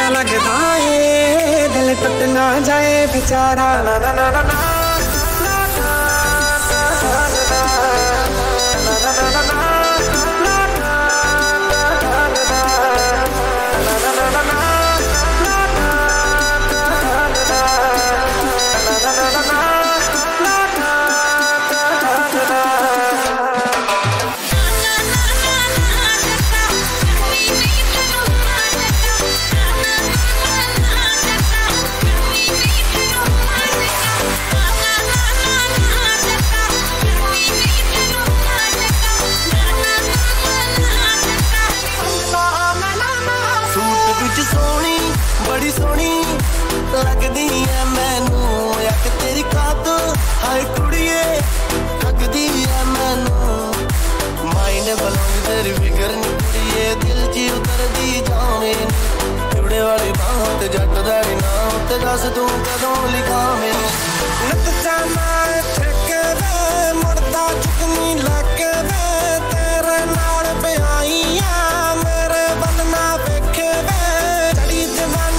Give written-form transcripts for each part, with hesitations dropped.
सोनिया लगदा है, दिल टूट ना जाए बेचारा। ना ना ना ना ना बड़ी सोनी लगदी है मैनू अख तेरी कातल हाय कुड़िए लगदी है मैनू माइंड बलों तेरी फिकर नी कुड़िए दिल ची उतर दी जावे जुड़े वाली बाहों ते जट दैरी नाम ते दस तू कदों लिखा मैनू नत जाना थकदा मुड़दा चुकनी लगदा तेरे नाल प्याई आ मेरे बनना वेखे तेन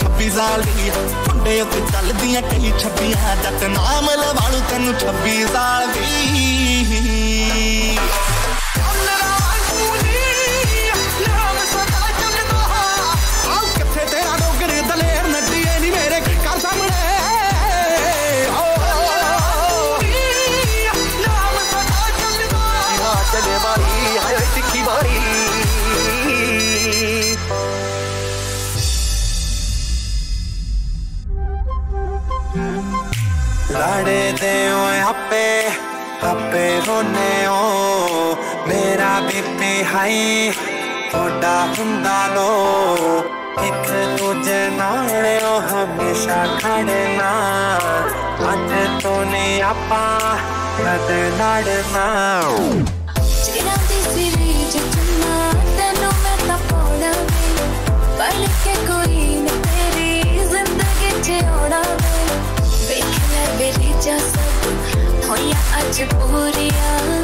26 साल मुंडे उत्ते चलदियां कई 26 जट नाम लवालू तेन 26 साल लाड़े दे आपे आपे रोने ओ मेरा बीपी हाई थोड़ा हुंदा लो एक तुझे नाल ओ हमेशा खड़े ना अज तो ने आपा कद लड़ना पूरिया